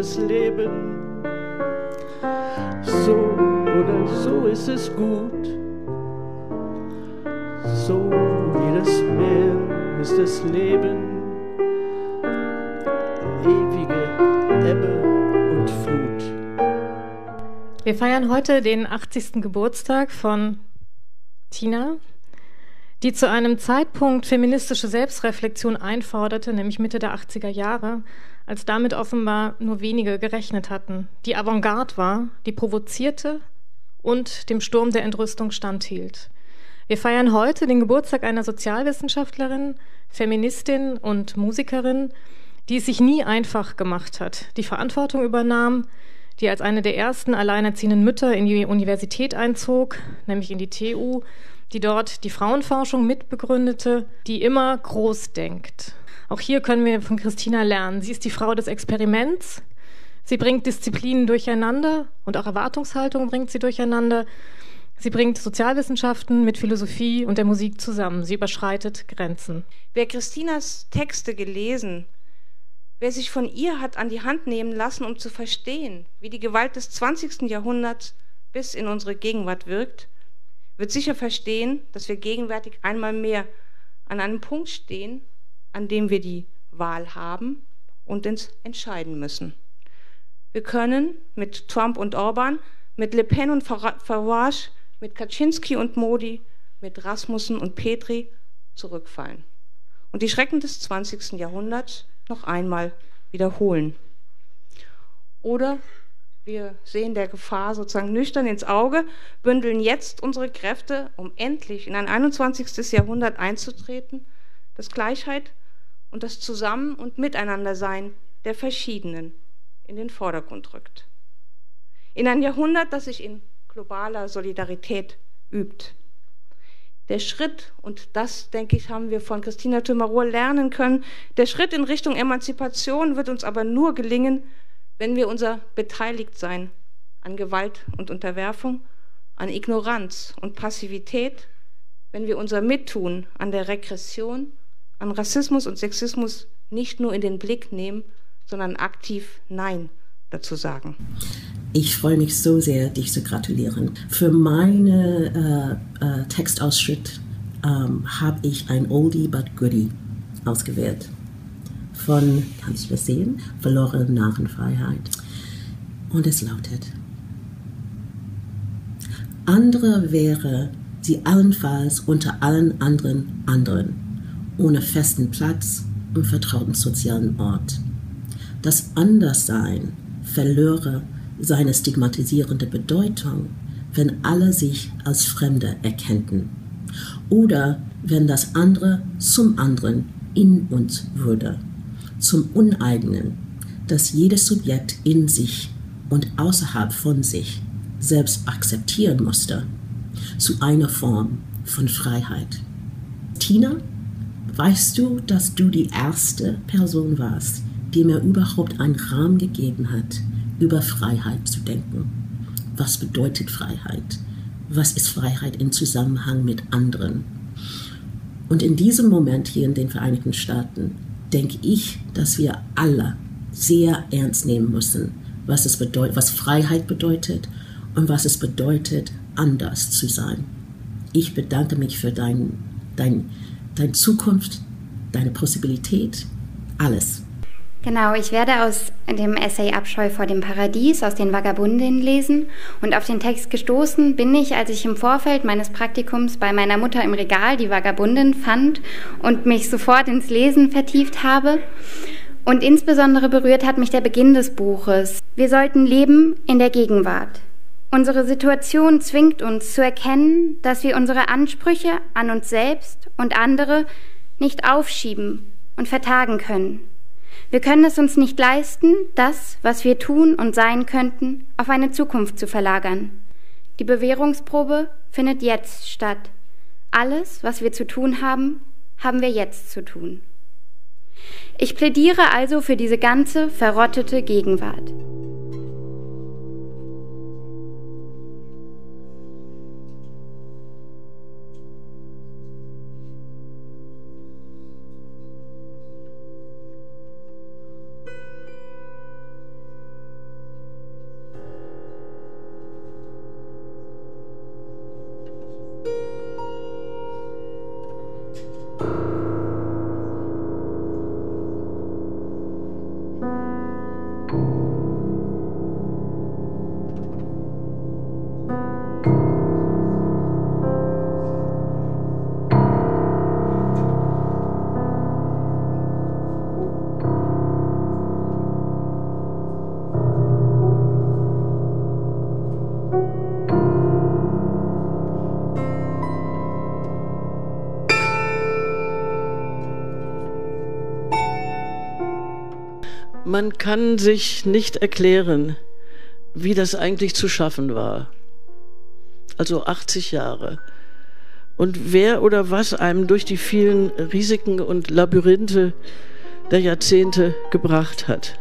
es Leben. So oder so ist es gut. So wie das Meer ist das Leben. Ewige Ebbe und Flut. Wir feiern heute den 80. Geburtstag von Tina, die zu einem Zeitpunkt feministische Selbstreflexion einforderte, nämlich Mitte der 80er Jahre, als damit offenbar nur wenige gerechnet hatten, die Avantgarde war, die provozierte und dem Sturm der Entrüstung standhielt. Wir feiern heute den Geburtstag einer Sozialwissenschaftlerin, Feministin und Musikerin, die es sich nie einfach gemacht hat, die Verantwortung übernahm, die als eine der ersten alleinerziehenden Mütter in die Universität einzog, nämlich in die TU, die dort die Frauenforschung mitbegründete, die immer groß denkt. Auch hier können wir von Christina lernen. Sie ist die Frau des Experiments. Sie bringt Disziplinen durcheinander und auch Erwartungshaltungen bringt sie durcheinander. Sie bringt Sozialwissenschaften mit Philosophie und der Musik zusammen. Sie überschreitet Grenzen. Wer Christinas Texte gelesen, wer sich von ihr hat an die Hand nehmen lassen, um zu verstehen, wie die Gewalt des 20. Jahrhunderts bis in unsere Gegenwart wirkt, wird sicher verstehen, dass wir gegenwärtig einmal mehr an einem Punkt stehen, an dem wir die Wahl haben und uns entscheiden müssen. Wir können mit Trump und Orbán, mit Le Pen und Farage, mit Kaczynski und Modi, mit Rasmussen und Petri zurückfallen und die Schrecken des 20. Jahrhunderts noch einmal wiederholen. Oder wir sehen der Gefahr sozusagen nüchtern ins Auge, bündeln jetzt unsere Kräfte, um endlich in ein 21. Jahrhundert einzutreten, das Gleichheit und das Zusammen- und Miteinandersein der Verschiedenen in den Vordergrund rückt. In ein Jahrhundert, das sich in globaler Solidarität übt. Der Schritt, und das, denke ich, haben wir von Christina Thürmer-Rohr lernen können, der Schritt in Richtung Emanzipation wird uns aber nur gelingen, wenn wir unser Beteiligtsein an Gewalt und Unterwerfung, an Ignoranz und Passivität, wenn wir unser Mittun an der Regression, an Rassismus und Sexismus nicht nur in den Blick nehmen, sondern aktiv Nein dazu sagen. Ich freue mich so sehr, dich zu gratulieren. Für meine Textausschnitt habe ich ein Oldie but Goodie ausgewählt. Von, kann ich das sehen? Verlorene Narrenfreiheit. Und es lautet: Andere wäre sie allenfalls unter allen anderen, ohne festen Platz und vertrauten sozialen Ort. Das Anderssein verlöre seine stigmatisierende Bedeutung, wenn alle sich als Fremde erkennten oder wenn das andere zum anderen in uns würde, zum Uneigenen, das jedes Subjekt in sich und außerhalb von sich selbst akzeptieren musste, zu einer Form von Freiheit. Tina, weißt du, dass du die erste Person warst, die mir überhaupt einen Rahmen gegeben hat, über Freiheit zu denken? Was bedeutet Freiheit? Was ist Freiheit im Zusammenhang mit anderen? Und in diesem Moment hier in den Vereinigten Staaten denke ich, dass wir alle sehr ernst nehmen müssen, was Freiheit bedeutet und was es bedeutet, anders zu sein. Ich bedanke mich für deine Zukunft, deine Possibilität, alles. Genau, ich werde aus dem Essay Abscheu vor dem Paradies aus den Vagabundinnen lesen und auf den Text gestoßen bin ich, als ich im Vorfeld meines Praktikums bei meiner Mutter im Regal die Vagabundin fand und mich sofort ins Lesen vertieft habe. Und insbesondere berührt hat mich der Beginn des Buches. Wir sollten leben in der Gegenwart. Unsere Situation zwingt uns zu erkennen, dass wir unsere Ansprüche an uns selbst und andere nicht aufschieben und vertagen können. Wir können es uns nicht leisten, das, was wir tun und sein könnten, auf eine Zukunft zu verlagern. Die Bewährungsprobe findet jetzt statt. Alles, was wir zu tun haben, haben wir jetzt zu tun. Ich plädiere also für diese ganze verrottete Gegenwart. Man kann sich nicht erklären, wie das eigentlich zu schaffen war. Also 80 Jahre. Und wer oder was einem durch die vielen Risiken und Labyrinthe der Jahrzehnte gebracht hat.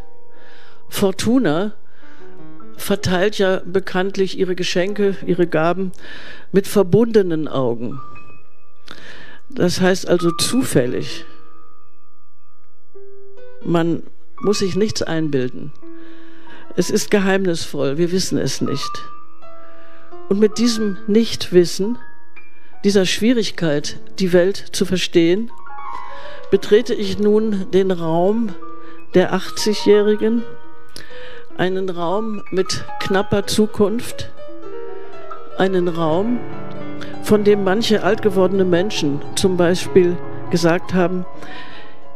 Fortuna verteilt ja bekanntlich ihre Geschenke, ihre Gaben mit verbundenen Augen. Das heißt also zufällig. Man muss sich nichts einbilden. Es ist geheimnisvoll, wir wissen es nicht. Und mit diesem Nichtwissen, dieser Schwierigkeit, die Welt zu verstehen, betrete ich nun den Raum der 80-Jährigen, einen Raum mit knapper Zukunft, einen Raum, von dem manche alt gewordene Menschen zum Beispiel gesagt haben,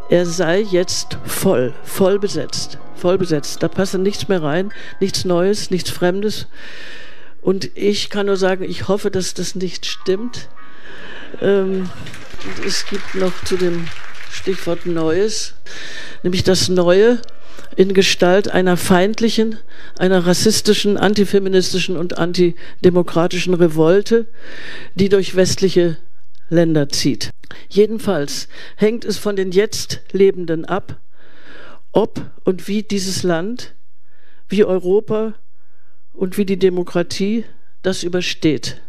er sei jetzt voll besetzt. Da passe nichts mehr rein, nichts Neues, nichts Fremdes. Und ich kann nur sagen, ich hoffe, dass das nicht stimmt. Und es gibt noch zu dem Stichwort Neues, nämlich das Neue in Gestalt einer feindlichen, einer rassistischen, antifeministischen und antidemokratischen Revolte, die durch westliche Länder zieht. Jedenfalls hängt es von den jetzt Lebenden ab, ob und wie dieses Land, wie Europa und wie die Demokratie das übersteht.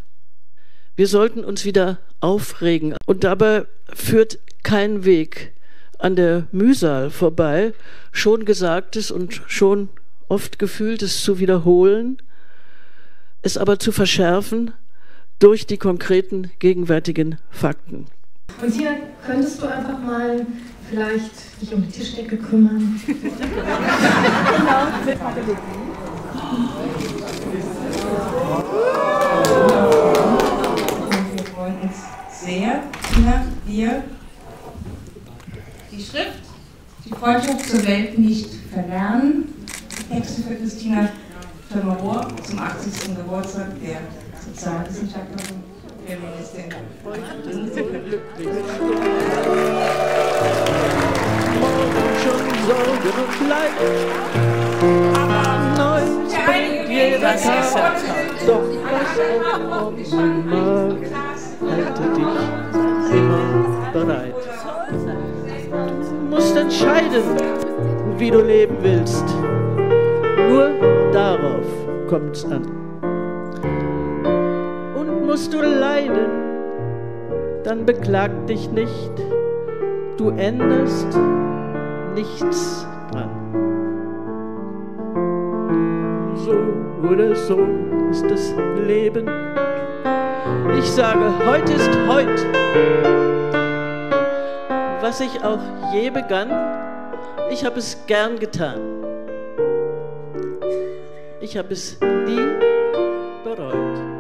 Wir sollten uns wieder aufregen. Und dabei führt kein Weg an der Mühsal vorbei, schon Gesagtes und schon oft Gefühltes zu wiederholen, es aber zu verschärfen durch die konkreten gegenwärtigen Fakten. Und hier könntest du einfach mal vielleicht dich um die Tischdecke kümmern. Wir freuen uns sehr, Tina, dir die Schrift, die Freundschaft zur Welt nicht verlernen. Texte für Christina Thürmer-Rohr zum 80. Geburtstag der Sozialwissenschaftlerin. Wir sind so glücklich. Morgen schon Sorgen und Leid, aber neu springt jeder Tag. Doch was auch immer, halte dich immer bereit. Du musst entscheiden, wie du leben willst. Nur darauf kommt's an. Musst du leiden, dann beklag dich nicht, du änderst nichts dran. So oder so ist das Leben. Ich sage, heute ist heute. Was ich auch je begann, ich habe es gern getan. Ich habe es nie bereut.